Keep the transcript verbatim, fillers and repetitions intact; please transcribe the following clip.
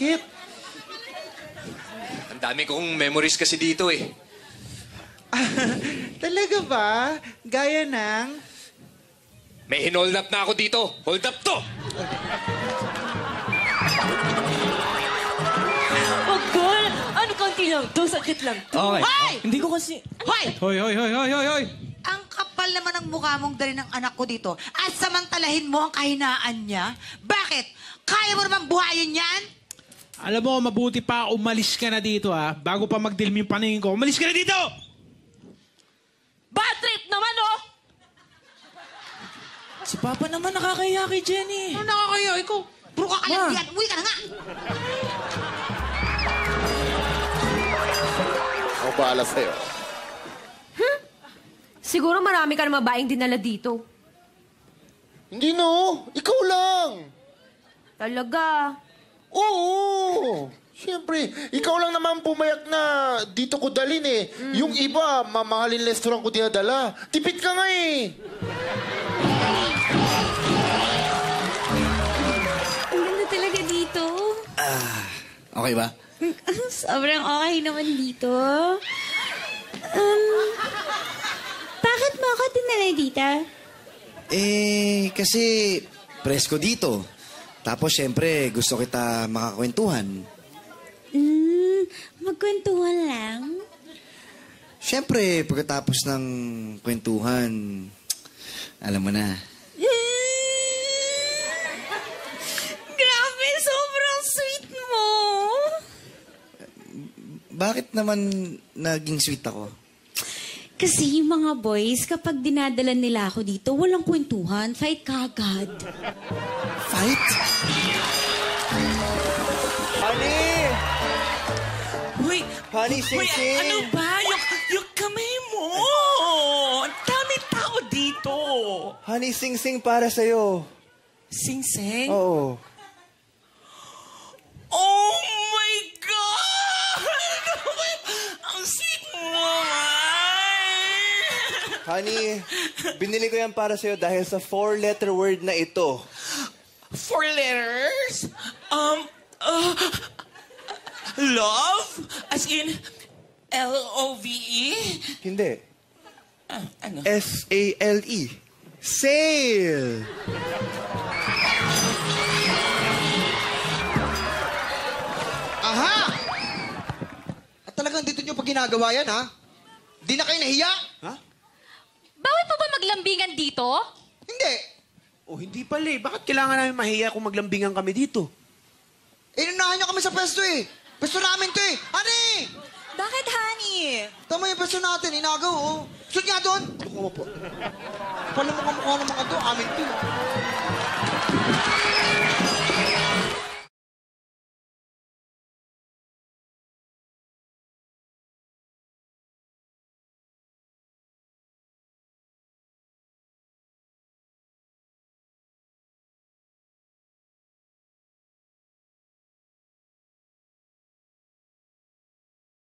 Bakit? Ang dami kong memories kasi dito eh. Talaga ba? Gaya ng... May hinold up na ako dito. Hold up to! Pagkol! Ano konti lang to? Sakit lang to. Okay. Hoy! Hindi ko kasi... Hoy! Hoy, hoy, hoy, hoy, hoy, hoy! Ang kapal naman ang mukha mong dali ng anak ko dito. At samantalahin mo ang kahinaan niya. Bakit? Kaya mo naman buhayin yan? Alam mo, mabuti pa umalis ka na dito ha. Bago pa magdilim yung paningin ko, umalis ka na dito! Bad trip naman oh! Si Papa naman nakakaya kay Jenny. Ano nakakaya? Ikaw, bro ka kalang diyan. Uwi ka na nga! Ako bahala sa'yo. Huh? Siguro marami ka na mabaing dinala dito. Hindi no. Ikaw lang. Talaga? Oo. Siyempre. Ikaw lang naman pumayak na dito ko dalin eh. Mm. Yung iba, mamahalin restaurant ko dinadala. Tipid ka nga eh. Ang ganda talaga dito. Ah, okay ba? Sobrang okay naman dito. Um... Bakit mo ako tinala dito? Eh, kasi presko dito. Tapos, syempre, gusto kita makakwentuhan. Hmm, magkwentuhan lang? Syempre, pagkatapos ng kwentuhan, alam mo na. Mm, grabe, sobrang sweet mo! Bakit naman naging sweet ako? Kasi mga boys, kapag dinadala nila ako dito, walang kwentuhan. Fight kagad. Fight? Honey! Uy! Honey, say, say. Ano ba? Yung, yung kamay mo! Ang dami tao dito! Honey, sing-sing para sa'yo. Sing-sing? Oo. Oh my God! Ang sweet mo! Honey, binili ko yan para sa'yo dahil sa four-letter word na ito. Four letters? Um, uh, love? As in, L O V E? Hindi. Ah, ano? S A L E. Sale! Aha! At talagang dito nyo pag ginagawa yan, ha? Di na kayo nahiya? Ha? Bawal pa ba maglambingan dito? Hindi. Oh, hindi pala eh. Bakit kailangan namin mahiya kung maglambingan kami dito? Inunahan nyo kami sa pwesto eh. Pwesto namin to eh. Honey! Bakit, honey? Tama yung pwesto natin. Inagaw, oh. Sud nga doon. Mukha mo po. Paano mukha mukha naman ka doon? Amin to.